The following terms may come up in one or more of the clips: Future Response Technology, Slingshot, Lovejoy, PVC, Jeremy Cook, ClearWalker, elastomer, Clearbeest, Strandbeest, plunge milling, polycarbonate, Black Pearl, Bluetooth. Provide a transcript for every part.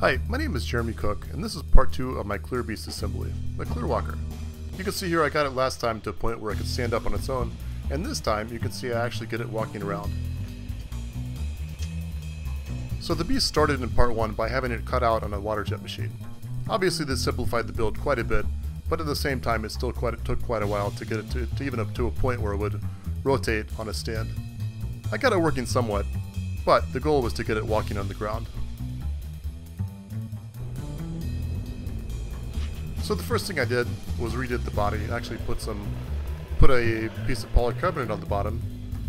Hi, my name is Jeremy Cook, and this is part 2 of my Clearbeest assembly, my Clearwalker. You can see here I got it last time to a point where I could stand up on its own, and this time you can see I actually get it walking around. So the beast started in part 1 by having it cut out on a water jet machine. Obviously this simplified the build quite a bit, but at the same time it still took quite a while to get it to even up to a point where it would rotate on a stand. I got it working somewhat, but the goal was to get it walking on the ground. So the first thing I did was redid the body, actually put a piece of polycarbonate on the bottom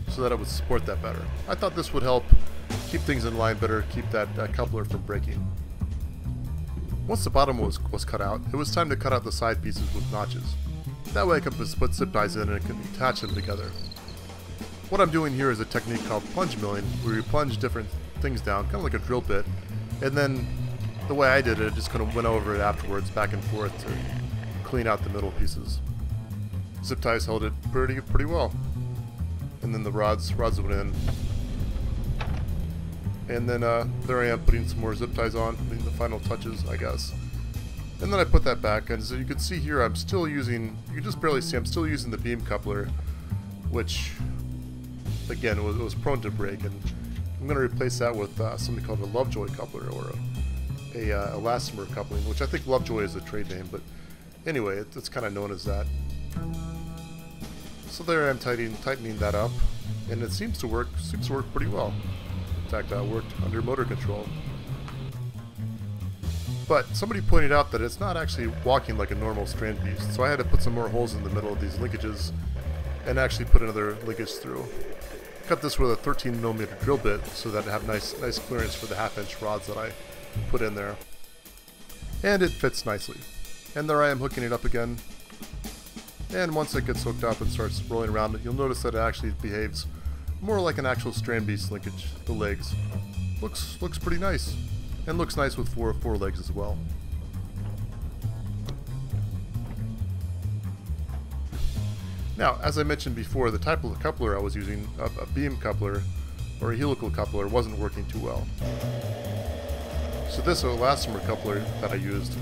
so that it would support that better. I thought this would help keep things in line better, keep that coupler from breaking. Once the bottom was cut out, it was time to cut out the side pieces with notches. That way I could put zip ties in and it could attach them together. What I'm doing here is a technique called plunge milling, where you plunge different things down, kind of like a drill bit, and then the way I did it, I just kind of went over it afterwards, back and forth, to clean out the middle pieces. Zip ties held it pretty well, and then the rods went in, and then there I am putting some more zip ties on, putting the final touches, I guess. And then I put that back, and so you can see here, I'm still using. You can just barely see I'm still using the beam coupler, which again was prone to break, and I'm going to replace that with something called a Lovejoy coupler or a elastomer coupling, which I think Lovejoy is a trade name, but anyway, it's kind of known as that. So there I am tightening that up, and it seems to work pretty well. In fact, it worked under motor control. But somebody pointed out that it's not actually walking like a normal Strandbeest, so I had to put some more holes in the middle of these linkages and actually put another linkage through. Cut this with a 13mm drill bit so that I have nice clearance for the half-inch rods that I put in there, and it fits nicely. And there I am hooking it up again, and once it gets hooked up and starts rolling around, you'll notice that it actually behaves more like an actual Strandbeest linkage. The legs looks pretty nice, and looks nice with four legs as well. Now, as I mentioned before, the type of coupler I was using, a beam coupler or a helical coupler, wasn't working too well. So this elastomer coupler that I used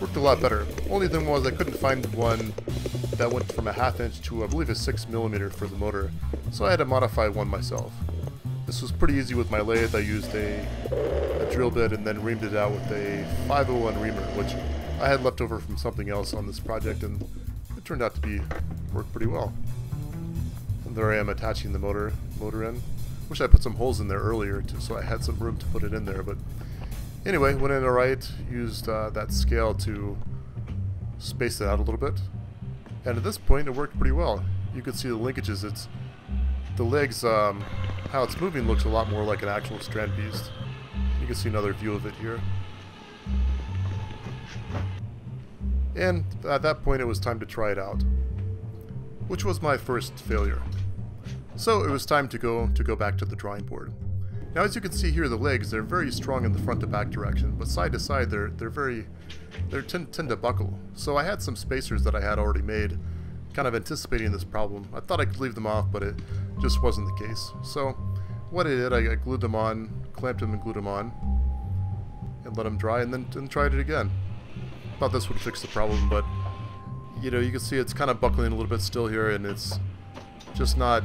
worked a lot better. Only thing was I couldn't find one that went from a half-inch to, I believe, a 6mm for the motor, so I had to modify one myself. This was pretty easy with my lathe. I used a drill bit and then reamed it out with a 501 reamer, which I had left over from something else on this project, and it turned out to work pretty well. And there I am attaching the motor in. Wish I put some holes in there earlier, so I had some room to put it in there, but anyway, went in alright, used that scale to space it out a little bit, and at this point it worked pretty well. You can see the linkages, the legs, how it's moving looks a lot more like an actual Strandbeest. You can see another view of it here. And at that point it was time to try it out, which was my first failure. So it was time to go back to the drawing board. Now, as you can see here, the legs, they're very strong in the front to back direction, but side to side they tend to buckle. So I had some spacers that I had already made, kind of anticipating this problem. I thought I could leave them off, but it just wasn't the case. So what I did, I glued them on, clamped them and glued them on, and let them dry, and then tried it again. Thought this would fix the problem, but you know, you can see it's kind of buckling a little bit still here, and it's just not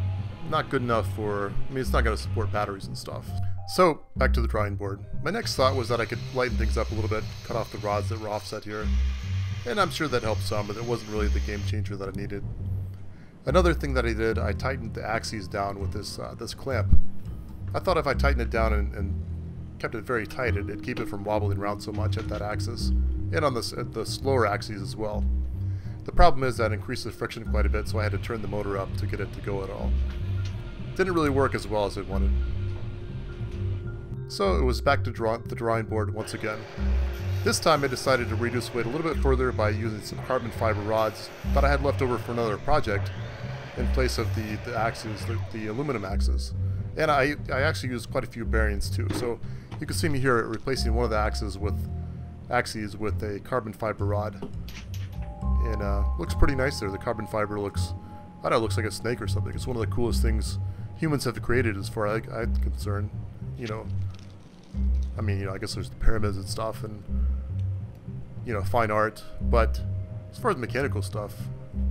good enough for, I mean, it's not going to support batteries and stuff. So, back to the drawing board. My next thought was that I could lighten things up a little bit, cut off the rods that were offset here, and I'm sure that helped some, but it wasn't really the game changer that I needed. Another thing that I did, I tightened the axes down with this clamp. I thought if I tightened it down and kept it very tight, it'd keep it from wobbling around so much at that axis, and on the slower axes as well. The problem is that increased the friction quite a bit, so I had to turn the motor up to get it to go at all. Didn't really work as well as I wanted. So it was back to the drawing board once again. This time I decided to reduce weight a little bit further by using some carbon fiber rods that I had left over for another project in place of the axes, the aluminum axes. And I actually used quite a few bearings too. So you can see me here replacing one of the axes with a carbon fiber rod. And looks pretty nice there. The carbon fiber looks, I don't know, it looks like a snake or something. It's one of the coolest things humans have created, as far as I'm concerned. You know, I mean, you know, I guess there's the pyramids and stuff and, you know, fine art, but as far as mechanical stuff,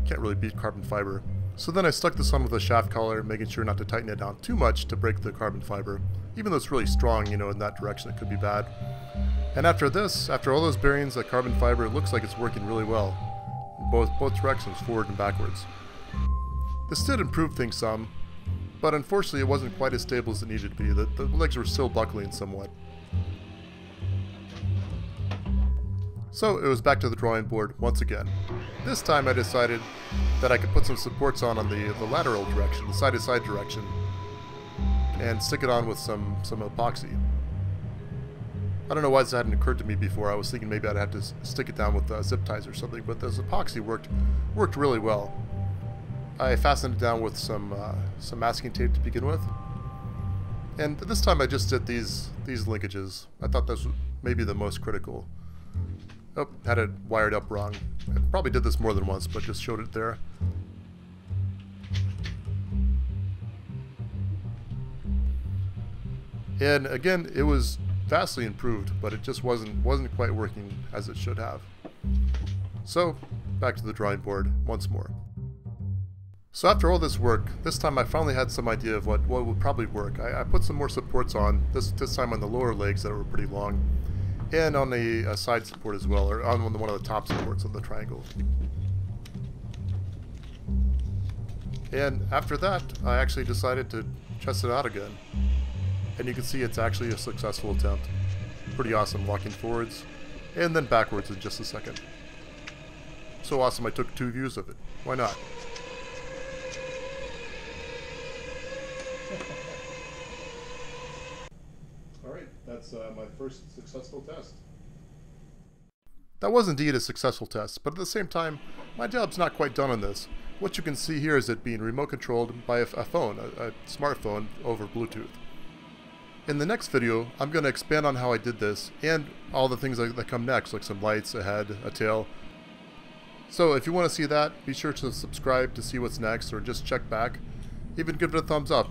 can't really beat carbon fiber. So then I stuck this on with a shaft collar, making sure not to tighten it down too much to break the carbon fiber. Even though it's really strong, you know, in that direction it could be bad. And after this, after all those bearings, that carbon fiber, it looks like it's working really well. Both directions, forward and backwards. This did improve things some, but unfortunately it wasn't quite as stable as it needed to be. The legs were still buckling somewhat. So it was back to the drawing board once again. This time I decided that I could put some supports on the lateral direction, the side-to-side direction, and stick it on with some epoxy. I don't know why this hadn't occurred to me before. I was thinking maybe I'd have to stick it down with zip ties or something, but this epoxy worked really well. I fastened it down with some masking tape to begin with, and this time I just did these linkages. I thought this was maybe the most critical. Oh, had it wired up wrong. I probably did this more than once, but just showed it there. And again, it was vastly improved, but it just wasn't quite working as it should have. So, back to the drawing board once more. So after all this work, this time I finally had some idea of what would probably work. I put some more supports on, this time on the lower legs that were pretty long, and on a side support as well, or on one of the top supports of the triangle. And after that, I actually decided to test it out again. And you can see it's actually a successful attempt. Pretty awesome, walking forwards, and then backwards in just a second. So awesome, I took two views of it. Why not? That's my first successful test. That was indeed a successful test, but at the same time, my job's not quite done on this. What you can see here is it being remote controlled by a phone, a smartphone over Bluetooth. In the next video, I'm going to expand on how I did this and all the things that come next, like some lights, a head, a tail. So if you want to see that, be sure to subscribe to see what's next, or just check back. Even give it a thumbs up.